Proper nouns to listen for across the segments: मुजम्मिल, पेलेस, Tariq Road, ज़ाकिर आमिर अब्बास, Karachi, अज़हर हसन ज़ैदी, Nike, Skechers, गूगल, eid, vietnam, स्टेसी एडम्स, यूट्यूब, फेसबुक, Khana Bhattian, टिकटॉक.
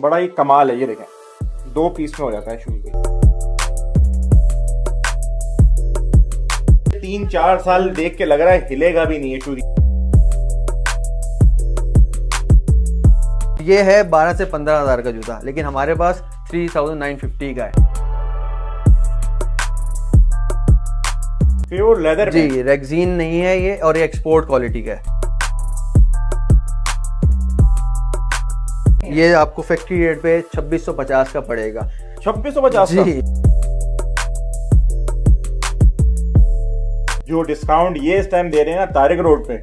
बड़ा ही कमाल है। ये देखें, दो पीस में हो जाता है शूज। 3-4 साल देख के लग रहा है हिलेगा भी नहीं है शूज। ये है 12 से 15 हज़ार का जूता, लेकिन हमारे पास 3950 का है। प्योर लेदर जी, रेक्सिन नहीं है ये, और ये एक्सपोर्ट क्वालिटी का है। ये आपको फैक्ट्री रेट पे 2650 का पड़ेगा। 2650 जी। जो डिस्काउंट ये इस टाइम दे रहे हैं ना तारिक रोड पे।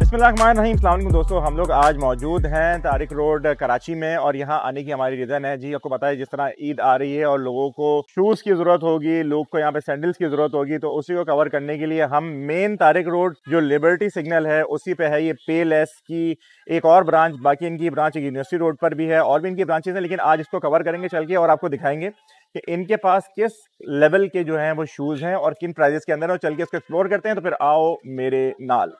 बिस्मिल्लाहिर्रहमानिर्रहीम, अस्सलाम वालेकुम दोस्तों। हम लोग आज मौजूद हैं तारिक रोड कराची में, और यहाँ आने की हमारी रीज़न है जी, आपको पता है जिस तरह ईद आ रही है और लोगों को शूज़ की ज़रूरत होगी, लोग को यहाँ पे सैंडल्स की ज़रूरत होगी, तो उसी को कवर करने के लिए हम मेन तारिक रोड जो लिबर्टी सिग्नल है उसी पे है ये पे लेस की एक और ब्रांच। बाकी इनकी ब्रांच यूनिवर्सिटी रोड पर भी है और भी इनकी ब्रांचेज हैं, लेकिन आज इसको कवर करेंगे चल के और आपको दिखाएंगे कि इनके पास किस लेवल के जो हैं वो शूज़ हैं और किन प्राइजेस के अंदर, और चल के इसको एक्सप्लोर करते हैं। तो फिर आओ मेरे नाल।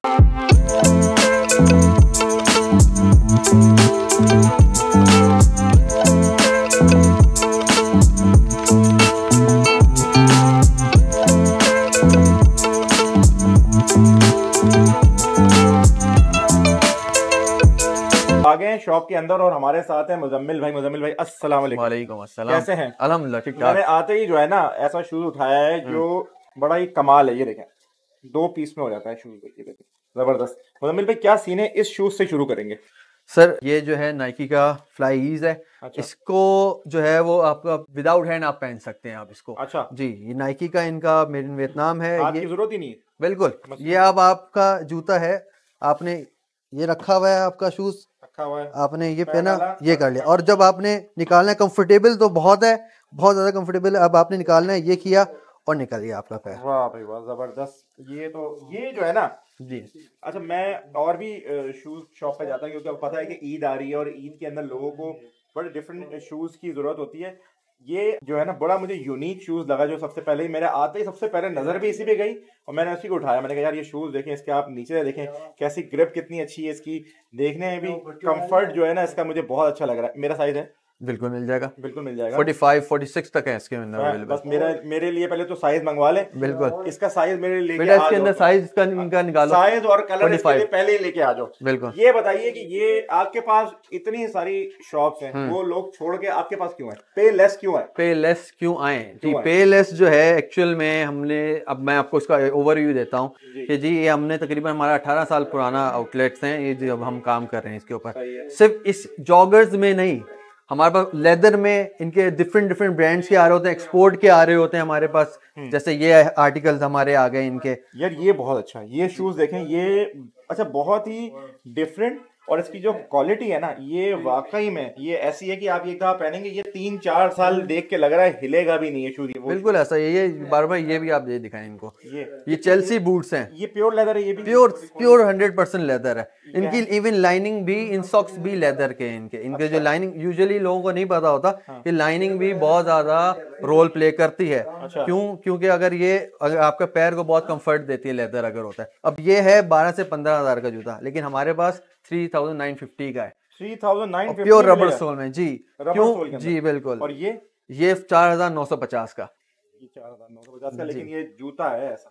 आ गए शॉप के अंदर और हमारे साथ हैं मुजम्मिल भाई। मुजम्मिल भाई अस्सलाम वालेकुम। कैसे हैं? अल्हम्दुलिल्लाह ठीक ठाक। मैंने आते ही जो है ना ऐसा शूज उठाया है जो बड़ा ही कमाल है। ये देखें, 2 पीस में हो जाता है शूज, जबरदस्त। मुजम्मिल भाई क्या सीन है? इस शूज से शुरू करेंगे। सर ये जो है नाइकी का फ्लाई ईज है। अच्छा। इसको जो है वो आपका विदाउट हैंड आप पहन सकते हैं आप इसको। अच्छा जी, ये नाइकी का, इनका मेड इन वियतनाम है। आपकी जरूरत ही नहीं है बिल्कुल। ये अब आपका जूता है, आपने ये रखा हुआ है, आपका शूज रखा हुआ है, आपने ये पहना, ये कर लिया, और जब आपने निकालना है, कंफर्टेबल तो बहुत है, बहुत ज्यादा कंफर्टेबल है। अब आपने निकालना है, ये किया और निकल गया आपका पैर। वाह भाई वाह, जबरदस्त। ये तो ये जो है ना जी। अच्छा, मैं और भी शूज शॉप पे जाता हूँ क्योंकि आपको पता है कि ईद आ रही है और ईद के अंदर लोगों को बड़े डिफरेंट शूज की जरूरत होती है। ये जो है ना बड़ा मुझे यूनिक शूज लगा, जो सबसे पहले ही मेरे आते ही सबसे पहले नजर भी इसी पे गई और मैंने उसी को उठाया। मैंने कहा यार ये शूज देखें, इसके आप नीचे से देखें कैसी ग्रिप कितनी अच्छी है इसकी, देखने में भी कंफर्ट जो है ना इसका मुझे बहुत अच्छा लग रहा है। मेरा साइज है बिल्कुल मिल जाएगा, बिल्कुल मिल जाएगा। 45, 46 तक है इसके अंदर। बस मेरे लिए पहले तो साइज मंगवा ले। बिल्कुल इसका साइज मेरे लिए इसके अंदर साइज का निकालो, साइज और कलर इसके लिए पहले लेके आ जाओ। बिल्कुल। ये बताइए कि ये आपके पास इतनी सारी शॉप्स हैं, वो लोग छोड़ के आपके पास क्यों आए? पे लेस क्यों आए? पे लेस क्यों आए जी? पे लेस जो है एक्चुअल में हमने, अब मैं आपको इसका ओवरव्यू देता हूँ कि जी ये हमने तकरीबन हमारा 18 साल पुराना आउटलेट्स है ये, जब हम काम कर रहे हैं इसके ऊपर। सिर्फ इस जॉगर्स में नहीं, हमारे पास लेदर में इनके डिफरेंट ब्रांड्स के आ रहे होते हैं, एक्सपोर्ट के आ रहे होते हैं हमारे पास। जैसे ये आर्टिकल्स हमारे आ गए इनके। यार ये बहुत अच्छा, ये शूज देखें ये, अच्छा बहुत ही डिफरेंट, और इसकी जो क्वालिटी है ना ये वाकई में ये ऐसी है कि आप ये कहा पहनेंगे, ये 3-4 साल देख के लग रहा है हिलेगा भी नहीं है शूज। बिल्कुल ऐसा ये बार-बार ये भी आप ये दिखाएं इनको, ये चेल्सी बूट्स हैं, ये प्योर लेदर है, ये भी प्योर 100% लेदर है। इनकी इवन लाइनिंग भी, इन सॉक्स भी लेदर के इनके जो लाइनिंग यूजुअली लोगों को नहीं पता होता कि लाइनिंग भी बहुत ज्यादा रोल प्ले करती है। क्यों? क्योंकि अगर ये आपका पैर को बहुत कंफर्ट देती है लेदर अगर होता है। अब ये है 12 से 15 हज़ार का जूता, लेकिन हमारे पास 3950 का है। 3950 प्योर रबर सोल में जी। क्यों जी? बिल्कुल। और ये 4950 का, ये 4950 का, लेकिन ये जूता है ऐसा,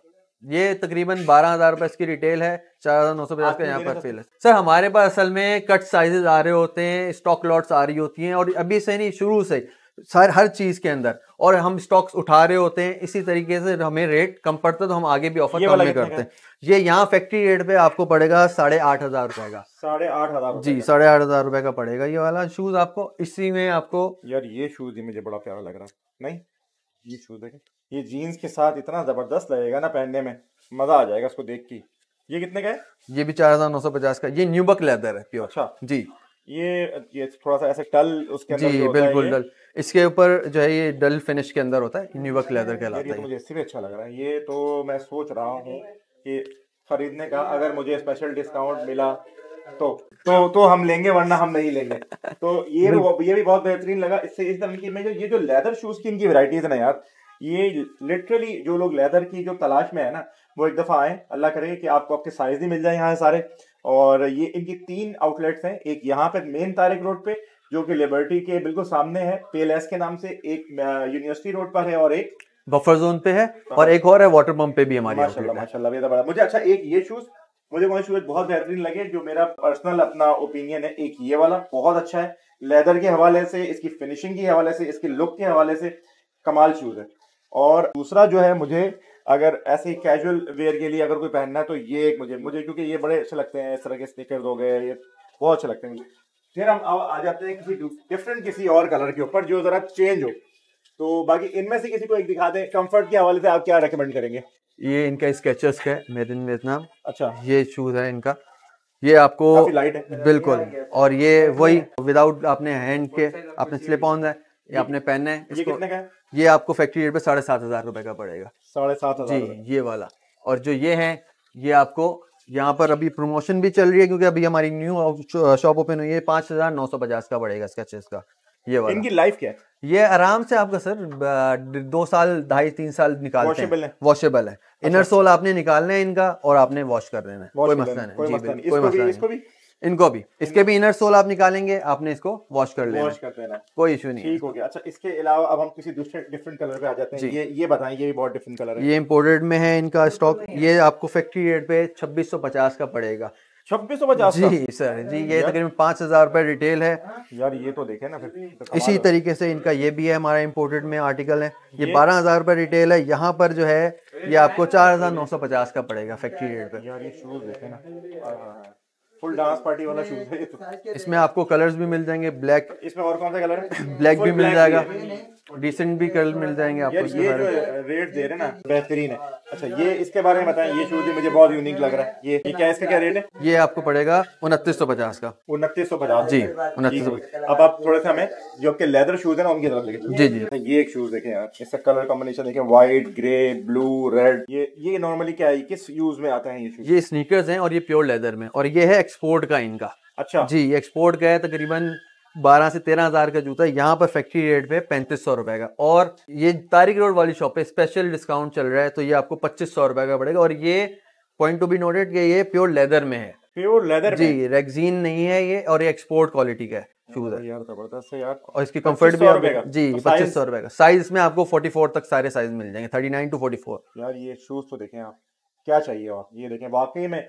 ये तकरीबन 12 हज़ार रुपए इसकी रिटेल है, 4950 का यहाँ पर सेल है। सर हमारे पास असल में कट साइजेस आ रहे होते हैं, स्टॉक लॉट्स आ रही होती हैं, और अभी से नहीं शुरू से सर हर चीज के अंदर, और हम स्टॉक्स उठा रहे होते हैं। इसी तरीके से हमें रेट कम पड़ता है तो हम आगे भी ऑफर कम करते हैं। ये यहाँ फैक्ट्री रेट पे आपको पड़ेगा 8,500 रुपए का। 8,500 जी, 8,500 रुपए का पड़ेगा ये वाला शूज आपको। इसी में आपको यार ये शूज ही मुझे बड़ा प्यारा लग रहा है। नहीं ये शूज देखें, ये जीन्स के साथ इतना जबरदस्त लगेगा ना पहनने में, मजा आ जाएगा उसको देख के। ये कितने का है? ये भी 4950 का। ये न्यूबक लेदर है प्योर। अच्छा जी। ये थोड़ा सा ऐसे टल उसके अंदर जी, बिल्कुल डल, इसके ऊपर जो है ये डल फिनिश के अंदर होता है, न्यूबक लेदर कहलाता है। मुझे इससे भी अच्छा लग रहा है। ये तो मैं सोच रहा हूँ कि खरीदने का, अगर मुझे स्पेशल डिस्काउंट मिला तो हम लेंगे, वरना हम नहीं लेंगे। तो ये भी बहुत बेहतरीन लगा। इससे इस तरह की ये जो लेदर शूज की इनकी वेराइटीज है ना यार, ये लिटरली जो लोग लेदर की जो तलाश में है ना, वो एक दफा आए, अल्लाह करे कि आपको आपके साइज ही मिल जाए यहाँ सारे, और ये इनकी तीन आउटलेट्स हैं, एक यहाँ पे मेन तारिक रोड पे जो कि लिबर्टी के बिल्कुल सामने है पेलेस के नाम से, एक यूनिवर्सिटी रोड पर है और एक बफर जोन पे है और एक और है वाटर पंप पे भी हमारी माशाल्लाह माशाल्लाह ये बड़ा। मुझे अच्छा एक ये शूज मुझे बहुत बेहतरीन लगे, जो मेरा पर्सनल अपना ओपिनियन है, एक ये वाला बहुत अच्छा है लेदर के हवाले से, इसकी फिनिशिंग के हवाले से, इसके लुक के हवाले से कमाल शूज है। और दूसरा जो है मुझे अगर ऐसे कैजुअल वेयर के लिए अगर कोई पहनना है तो ये एक मुझे क्योंकि ये बड़े अच्छे लगते हैं, इस तरह के स्नीकर्स हो गए ये बहुत अच्छे लगते हैं। फिर हम आ जाते हैं किसी डिफरेंट किसी और कलर के ऊपर जो जरा चेंज हो, तो बाकी इनमें से किसी को एक दिखा दें। कंफर्ट के हवाले से आप क्या रेकमेंड करेंगे? ये इनका स्केचर्स का है मेड इन वियतनाम, अच्छा ये शूज है इनका, ये आपको लाइट है बिल्कुल, और ये वही विदाउट आपने हैंड के आपने स्लिप ऑन है, ये आपने पहनना है। ये कितने का है? ये आपको फैक्ट्री रेट पे 7,500 रुपए का पड़ेगा, 7,500 जी ये वाला। और जो ये है ये आपको यहाँ पर अभी प्रमोशन भी चल रही है क्योंकि अभी हमारी न्यू शॉप ओपन हुई है, 5,950 का पड़ेगा स्केचर्स का ये वाला। इनकी लाइफ क्या है? ये आराम से आपका सर 2 साल 2.5 3 साल निकालते हैं, वॉशेबल है, इनर सोल आपने निकालना है इनका और आपने वॉश कर देना है, कोई मसला नहीं, कोई मसला नहीं। इनको भी इसके भी इनर सोल आप निकालेंगे, आपने इसको वॉश कर लेना, कोई इशू नहीं, ठीक हो गया। अच्छा इसके अलावा अब हम किसी दूसरे डिफरेंट कलर पे आ जाते हैं, ये बताएं, ये भी बहुत डिफरेंट कलर है, ये इम्पोर्टेड में है इनका स्टॉक, ये आपको फैक्ट्री रेट पे 2,650 का पड़ेगा, 2,650 जी सर जी, ये तकरीबन 5,000 रुपए रिटेल है यार, ये तो देखे ना। फिर इसी तरीके से इनका ये भी है हमारा इम्पोर्टेड में आर्टिकल है, ये 12,000 रुपए रिटेल है, यहाँ पर जो है ये आपको 4,950 का पड़ेगा फैक्ट्री रेट पे। यार ये शूज देखे ना, फुल डांस पार्टी वाला शूज है ये तो। इसमें आपको कलर्स भी मिल जाएंगे, ब्लैक, इसमें और कौन सा कलर है? ब्लैक भी मिल जाएगा, डिसेंट भी कलर मिल जाएंगे आपको। ये जो रेट दे रहे हैं ना बेहतरीन है। अच्छा ये इसके बारे में बताएं, ये शूज भी मुझे बहुत यूनिक लग रहा है, ये क्या इसका क्या रेट है? ये आपको पड़ेगा 2,950 का, 2,950 जी 2,950। अब आप थोड़े से हमें जो आपके लेदर शूज है ना उनकी तरफ लेके जी जी। ये एक शूज देखे आप, इसका कलर कॉम्बिनेशन देखे, व्हाइट ग्रे ब्लू रेड, ये नॉर्मली क्या है, किस यूज में आता है ये शूज? ये स्नीकर्स हैं और ये प्योर लेदर में, और ये है एक्सपोर्ट का इनका, अच्छा जी एक्सपोर्ट का है, तकरीबन 12 से 13,000 का जूता, यहाँ पर फैक्ट्री रेट पे 3,500 रुपए का। और ये तारिक रोड वाली शॉप पे स्पेशल डिस्काउंट चल रहा है तो ये आपको 2,500 रुपए का पड़ेगा। और ये पॉइंट टू बी नोटेड कि ये प्योर लेदर में है, प्योर लेदर जी, रेगजीन नहीं है ये, और ये एक्सपोर्ट क्वालिटी का है शूज है यार, जबरदस्त है यार। और इसकी कंफर्ट भी जी 2,500 रुपए का, साइज में आपको 44 तक सारे साइज मिल जाएंगे, 39 to 44। यार ये शूज तो देखें आप, क्या चाहिए और ये देखें वाकई में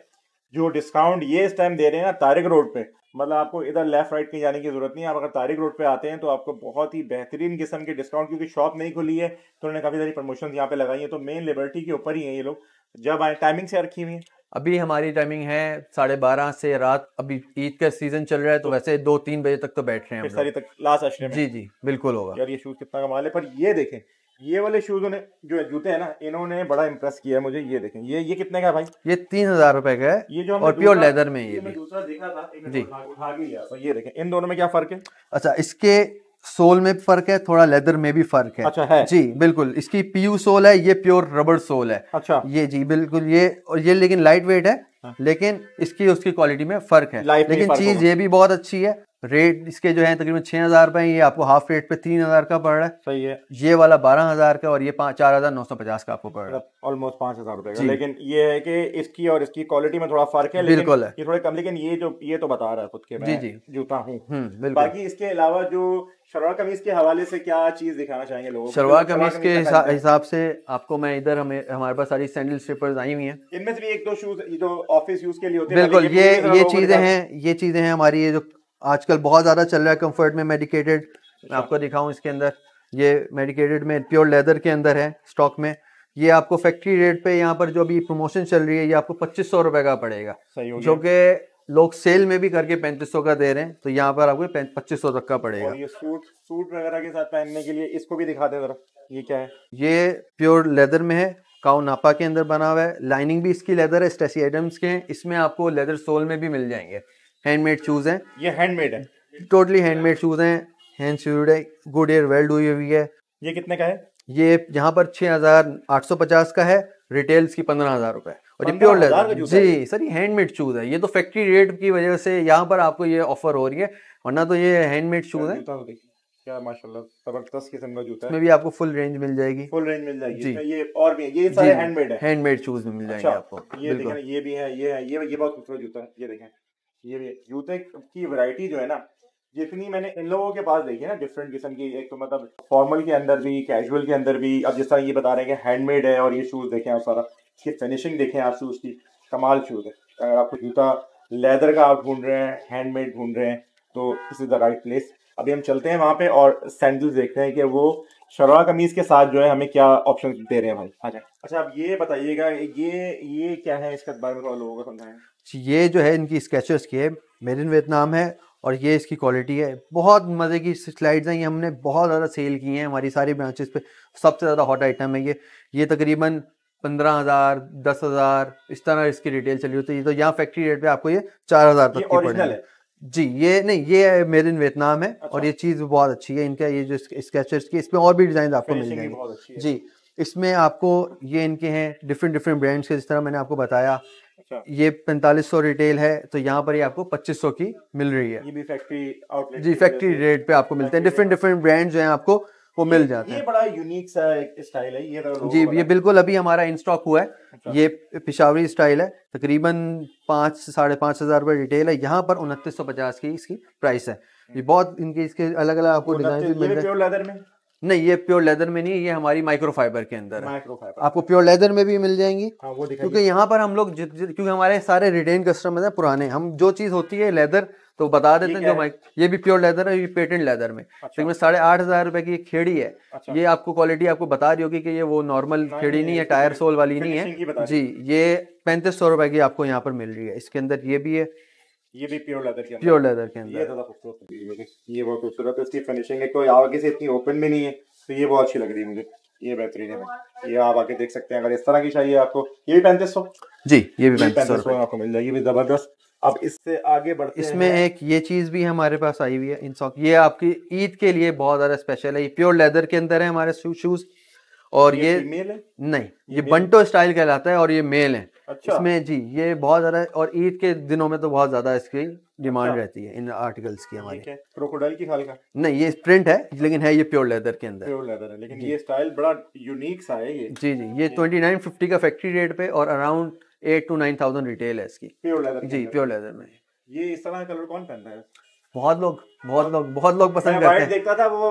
जो डिस्काउंट ये इस टाइम दे रहे हैं ना तारिक रोड पे, मतलब आपको इधर लेफ्ट राइट कहीं जाने की जरूरत नहीं है, आप अगर तारिक रोड पे आते हैं तो आपको बहुत ही बेहतरीन किस्म के डिस्काउंट, क्योंकि शॉप नहीं खुली है तो उन्होंने काफी सारी प्रमोशन यहाँ पे लगाई है, तो मेन लिबर्टी के ऊपर ही है ये लोग। जब आए टाइमिंग से रखी हुई है, अभी हमारी टाइमिंग है 12:30 से रात, अभी ईद का सीजन चल रहा है तो वैसे 2-3 बजे तक तो बैठ रहे हैं सारी तक लास्ट अशरे में जी जी बिल्कुल होगा। यार ये शूज कितना कमाल है, पर ये देखें ये वाले शूज जो जूते हैं ना, इन्होंने बड़ा इम्प्रेस किया मुझे, ये देखें ये कितने का भाई? ये 3,000 रुपए का है, ये जो और प्योर लेदर में ये भी दूसरा देखा था जी, उठा भी लिया। ये देखें इन दोनों में क्या फर्क है? अच्छा इसके सोल में फर्क है, थोड़ा लेदर में भी फर्क है, अच्छा है जी बिल्कुल, इसकी PU सोल है, ये प्योर रबर सोल है, अच्छा ये जी बिल्कुल ये, और ये लेकिन लाइट वेट है, लेकिन इसकी उसकी क्वालिटी में फर्क है, लेकिन चीज ये भी बहुत अच्छी है। रेट इसके जो है तकरीबन 6,000 रुपए, ये आपको हाफ रेट पे 3,000 का पड़ रहा है, सही है। ये वाला 12,000 का और ये 4,950 का आपको पड़ रहा है, ऑलमोस्ट 5,000 रुपए का, लेकिन ये है कि इसकी और इसकी क्वालिटी में थोड़ा फर्क है, बिल्कुल है ये थोड़े कम, लेकिन ये जो ये तो बता रहा है खुद के मैं जी जी जूता हूँ। बाकी इसके अलावा जो शलवार कमीज के हवाले से क्या चीज दिखाना चाहेंगे लोगों? शलवार कमीज के हिसाब से आपको मैं इधर हमारे पास सारी सैंडल स्लिपर्स आई हुई हैं, इनमें से भी एक दो शूज जो ऑफिस यूज के लिए होते हैं, बिल्कुल ये चीजें हैं, ये चीजें हैं हमारी, ये जो आजकल बहुत ज्यादा चल रहा है कंफर्ट में मेडिकेटेड, मैं आपको दिखाऊं इसके अंदर, ये मेडिकेटेड में प्योर लेदर के अंदर है स्टॉक में, ये आपको फैक्ट्री रेट पे यहाँ पर जो अभी प्रमोशन चल रही है ये आपको 2,500 रुपए का पड़ेगा, जो कि लोग सेल में भी करके 3,500 का दे रहे हैं, तो यहाँ पर आपको 2,500 तक का पड़ेगा। और ये सूट वगैरह के साथ पहनने के लिए इसको भी दिखा दे जरा, ये क्या है? ये प्योर लेदर में है, काउ नापा के अंदर बना हुआ है, लाइनिंग भी इसकी लेदर है, स्टेसी एडम्स के हैं, इसमें आपको लेदर सोल में भी मिल जाएंगे, हैंडमेड शूज हैं, ये हैंडमेड है, टोटली हैंडमेड शूज हैं, हैंड स्यूड है, गुड एयर वेल्ड हुई हुई है। ये कितने का है? ये यहाँ पर 6,850 का है, रिटेल्स की 15,000 रुपए, और ये प्योर लेदर जी सर, ये हैंडमेड शूज है, ये तो फैक्ट्री रेट की वजह से यहाँ पर आपको ये ऑफर हो रही है, वरना तो ये हैंडमेड शूज है। क्या माशाल्लाह जबरदस्त किस्म का जूता है। इसमें भी आपको फुल रेंज मिल जाएगी, फुल रेंज मिल जाएगी। ये और भी है, ये सारे हैंडमेड है, हैंडमेड शूज में मिल जाएंगे आपको। ये देखें, ये भी है, ये है, ये बहुत खूबसूरत जूता है। ये देखें, ये भी जूते की वैरायटी जो है ना, जितनी मैंने इन लोगों के पास देखी ना डिफरेंट किस्म की, एक तो मतलब फॉर्मल के अंदर भी, कैजुअल के अंदर भी। अब जिस तरह ये बता रहे हैं कि हैंडमेड है, और ये शूज देखें आप, सारा इसकी फिनिशिंग देखें आप, शूज की कमाल शूज है। अगर आपको जूता लेदर का आप ढूंढ रहे हैं, हैंडमेड ढूंढ रहे हैं, तो this is the right place. अभी हम चलते हैं वहाँ पे और सैंडल्स देखते हैं कि वो शलवार कमीज के साथ जो है हमें क्या ऑप्शन दे रहे हैं भाई। अच्छा आप ये बताइएगा ये क्या है, इसका बारे में लोगों को समझाएं। ये जो है इनकी स्केचर्स की है, मेड इन वियतनाम है, और ये इसकी क्वालिटी है। बहुत मज़े की स्लाइड्स हैं, ये हमने बहुत ज़्यादा सेल की हैं हमारी सारी ब्रांचेस पे। सबसे ज़्यादा हॉट आइटम है ये तकरीबन 15,000 10,000 इस तरह इसकी रिटेल चली होती है। तो यहाँ फैक्ट्री रेट पे आपको ये 4,000 तक की पड़ रही है जी। ये नहीं, ये मेड इन वियतनाम है। अच्छा। और ये चीज़ बहुत अच्छी है इनका, ये जो स्केचर्स की, इसमें और भी डिज़ाइन आपको मिल जाएंगे जी। इसमें आपको ये इनके हैं डिफरेंट ब्रांड्स के, जिस तरह मैंने आपको बताया। अच्छा। ये 4500 रिटेल है, तो यहाँ पर ही आपको 2500 की मिल रही है। ये भी फैक्ट्री आउटलेट जी, फैक्ट्री रेट पे आपको मिलते हैं। डिफरेंट ब्रांड जो है आपको वो मिल जाते हैं। ये बड़ा यूनिक सा स्टाइल है ये जी। ये बिल्कुल अभी हमारा इन स्टॉक हुआ है। अच्छा। ये पेशावरी स्टाइल है, तकरीबन 5,000 से 5,500 रुपये रिटेल है। यहाँ पर 2950 की इसकी प्राइस है। ये बहुत इनके इसके अलग अलग आपको डिजाइन मिल रहे हैं। नहीं, ये प्योर लेदर में नहीं, ये हमारी माइक्रोफाइबर के अंदर है। आपको प्योर लेदर में भी मिल जाएंगी। हाँ, वो क्योंकि यहाँ पर हम लोग क्योंकि हमारे सारे रिटेन कस्टमर हैं पुराने, हम जो चीज होती है लेदर तो बता देते हैं। जो माइक ये भी प्योर लेदर है, ये पेटेंट लेदर में। अच्छा। तो 8,500 रुपए की खेड़ी है। अच्छा। ये आपको क्वालिटी आपको बता रही होगी कि ये वो नॉर्मल खेड़ी नहीं है, टायर सोल वाली नहीं है जी। ये 3500 रुपए की आपको यहाँ पर मिल रही है। इसके अंदर ये भी है, ये भी प्योर लेदर के अंदर, प्योर लेदर के अंदर। ये ज़्यादा खूबसूरत है, ये बहुत खूबसूरत है। इसकी फिनिशिंग है, कोई आगे से इतनी ओपन भी नहीं है, तो ये बहुत अच्छी लग रही है मुझे। ये बेहतरीन है, ये आप आके देख सकते हैं अगर इस तरह की चाहिए आपको। ये भी 3500 जी, ये भी 3500 आपको मिल जाएगी। ये भी जबरदस्त। अब इससे आगे बढ़ते हैं, इसमें एक ये चीज भी हमारे पास आई हुई है इन सॉक। ये आपकी ईद के लिए बहुत ज्यादा स्पेशल है। ये प्योर लेदर के अंदर है हमारे शूज, और ये मेल है नहीं, ये बंटो स्टाइल कहलाता है, और ये मेल है। अच्छा। इसमें जी ये बहुत ज्यादा, और ईद के दिनों में तो बहुत ज्यादा इसकी डिमांड। अच्छा। रहती है इन आर्टिकल्स की हमारी। क्रोकोडाइल की खाल का नहीं, ये प्रिंट है, लेकिन है ये प्योर लेदर के अंदर, प्योर लेदर है, लेकिन ये स्टाइल बड़ा यूनिक सा है ये जी। जी ये 2950 का फैक्ट्री रेट पे, और अराउंड 8,000 to 9,000 रिटेल है इसकी, प्योर लेदर जी, प्योर लेदर में। ये इस तरह का कलर कौन पहनता है? बहुत लोग पसंद करते हैं। वाइट देखता था वो,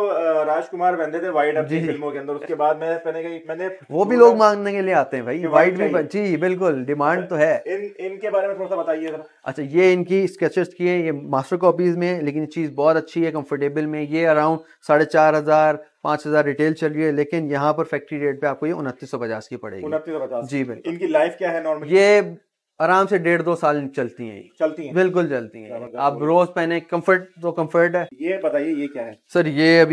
राजकुमार पहनते थे वाइट अपनी फिल्मों के अंदर, उसके बाद मैं पहने गई मैंने। वो भी लोग मांगने के लिए आते हैं भाई, वाइट भी जी, बिल्कुल डिमांड तो है। इनके बारे में थोड़ा सा बताइए जरा। अच्छा, ये इनकी स्केचर्स की है, ये मास्टर कॉपीज में, लेकिन चीज बहुत अच्छी है, कंफर्टेबल में। ये अराउंड 4,500 5,000 रिटेल चल रही है, लेकिन यहाँ पर फैक्ट्री रेट पे आपको ये 2950 की पड़ेगी। 2950 जी बिल्कुल। इनकी लाइफ क्या है नॉर्मल? ये आराम से 1.5-2 साल चलती हैं बिल्कुल चलती हैं। आप रोज पहने, कंफर्ट तो कंफर्ट है। ये बताइए ये क्या है सर? ये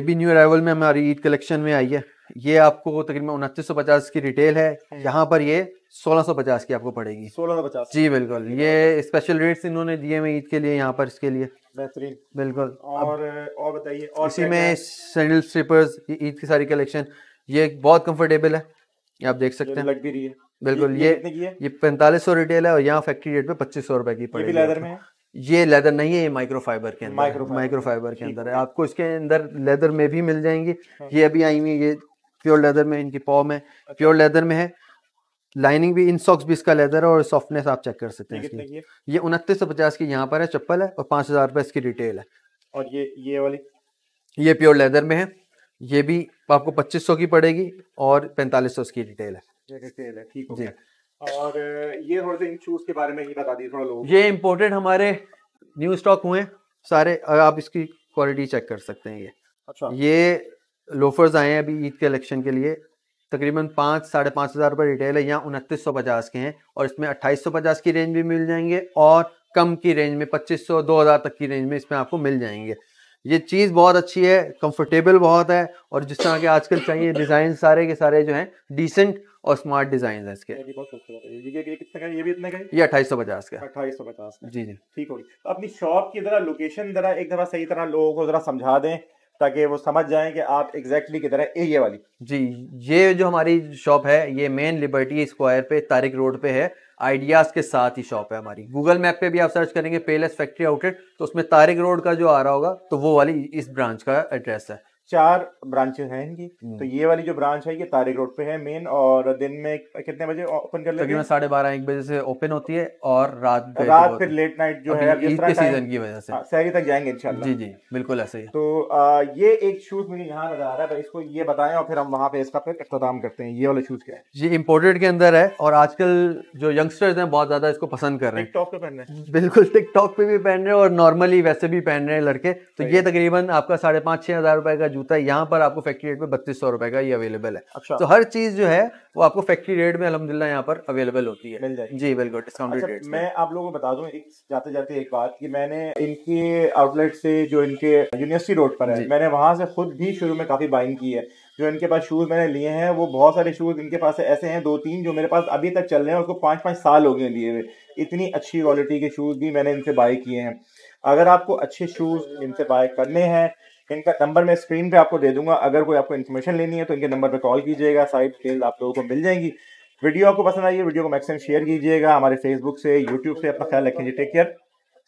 भी न्यू अराइवल में हमारी ईद कलेक्शन में आई है। ये आपको तकरीबन 2950 की रिटेल है। यहाँ पर ये 1650 की आपको पड़ेगी। 1650 जी बिल्कुल। ये स्पेशल रेट्स इन्होंने दिए हैं ईद के लिए यहाँ पर, इसके लिए बेहतरीन बिल्कुल। और बताइए, और इसी में सैंडल स्लिपर्स, ईद की सारी कलेक्शन। ये बहुत कंफर्टेबल है, आप देख सकते हैं, लग भी रही है बिल्कुल। ये 4500 रिटेल है, और यहाँ फैक्ट्री रेट पे 2500 रुपए की पड़ेगी। ये लेदर में है? ये लेदर नहीं है, ये माइक्रोफाइबर के अंदर, माइक्रोफाइबर के अंदर है। आपको इसके अंदर लेदर में भी मिल जाएंगी। ये अभी आई हुई है, ये प्योर लेदर में, इनकी पॉम है प्योर लेदर में है, लाइनिंग भी, इन सॉक्स भी इसका लेदर है, और सॉफ्टनेस आप चेक कर सकते हैं। ये 2950 की यहाँ पर है चप्पल है, और 5,000 रुपए इसकी रिटेल है। और ये वाली, ये प्योर लेदर में है, ये भी आपको 2500 की पड़ेगी, और 4500 की रिटेल है। ठीक हो गया। और ये थोड़े से इन शूज के बारे में ही बता दीजिए थोड़ा लोगों को। ये इम्पोर्टेड हमारे न्यू स्टॉक हुए सारे, आप इसकी क्वालिटी चेक कर सकते हैं ये। अच्छा। ये लोफर्स आए हैं अभी ईद कलेक्शन के लिए, तकरीबन 5,000 से 5,500 रुपये रिटेल है। यहाँ 2950 के हैं, और इसमें 2850 की रेंज भी मिल जाएंगे, और कम की रेंज में 2500 2000 तक की रेंज में इसमें आपको मिल जाएंगे। ये चीज़ बहुत अच्छी है, कंफर्टेबल बहुत है, और जिस तरह के आजकल चाहिए डिज़ाइन सारे के सारे जो हैं डिसेंट और स्मार्ट डिज़ाइन है इसके। ये भी इतने का है? ये 2850 का। 2850 जी जी। ठीक होगी। अपनी शॉप की ज़रा लोकेशन ज़रा एक दफ़ा सही तरह लोगों को ज़रा समझा दें, ताकि वो समझ जाएं कि आप एग्जैक्टली किधर है। ये वाली जी, ये जो हमारी शॉप है ये मेन लिबर्टी स्क्वायर पे तारिक रोड पे है, आइडियाज के साथ ही शॉप है हमारी। गूगल मैप पे भी आप सर्च करेंगे पेलेस फैक्ट्री आउटलेट, तो उसमें तारिक रोड का जो आ रहा होगा तो वो वाली इस ब्रांच का एड्रेस है। 4 ब्रांचेस हैं इनकी, तो ये वाली जो ब्रांच है ये तारिक रोड पे है मेन, और दिन में कितने बजे ओपन कर लेते हैं? 12:30-1 बजे से ओपन होती है और रात फिर लेट नाइट जो है ईद के सीजन की वजह से शहरी तक जाएंगे इंशाल्लाह। जी जी बिल्कुल ऐसे ही। तो ये एक शूज मुझे यहाँ नजर आ रहा है, इसको ये बताएं और फिर हम वहाँ पे इसका फिर इख्तिताम करते हैं। ये वाला शूज क्या है? ये इम्पोर्टेड के अंदर है और आजकल जो यंगस्टर्स हैं बहुत ज्यादा इसको पसंद कर रहे हैं। टिकटॉक पे पहन रहे हैं, बिल्कुल टिकटॉक पे भी पहन रहे हैं और नॉर्मली वैसे भी पहन रहे हैं लड़के। तो ये तकरीबन आपका 5,500-6,000 रुपए का जूता है, यहाँ पर आपको फैक्ट्री रेट पे 3200 रुपए का ये अवेलेबल है। अच्छा। तो हर चीज जो है वो आपको फैक्ट्री रेट में अल्हम्दुलिल्लाह यहाँ पर अवेलेबल होती है, मिल जाएगी जी बिल्कुल डिस्काउंटेड रेट। मैं आप लोगों को बता दूं जाते जाते एक बात कि मैंने इनके आउटलेट से जो इनके यूनिवर्सिटी रोड पर है मैंने वहां से खुद भी शुरू में काफी बाइंग की है। जो इनके पास शूज मैंने लिए हैं वो बहुत सारे शूज इनके पास ऐसे हैं 2-3 जो मेरे पास अभी तक चल रहे हैं, उसको 5-5 साल हो गए लिए हुए। इतनी अच्छी क्वालिटी के शूज भी मैंने इनसे बाय किए हैं। अगर आपको अच्छे शूज इनसे बाय करने हैं, इनका नंबर मैं स्क्रीन पे आपको दे दूंगा, अगर कोई आपको इन्फॉर्मेशन लेनी है तो इनके नंबर पे कॉल कीजिएगा, सारी डिटेल आप लोगों को मिल जाएंगी। वीडियो आपको पसंद आई है, वीडियो को मैक्सिमम शेयर कीजिएगा। हमारे फेसबुक से, यूट्यूब से अपना ख्याल रखें जी। टेक केयर,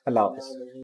अल्लाह हाफिज़।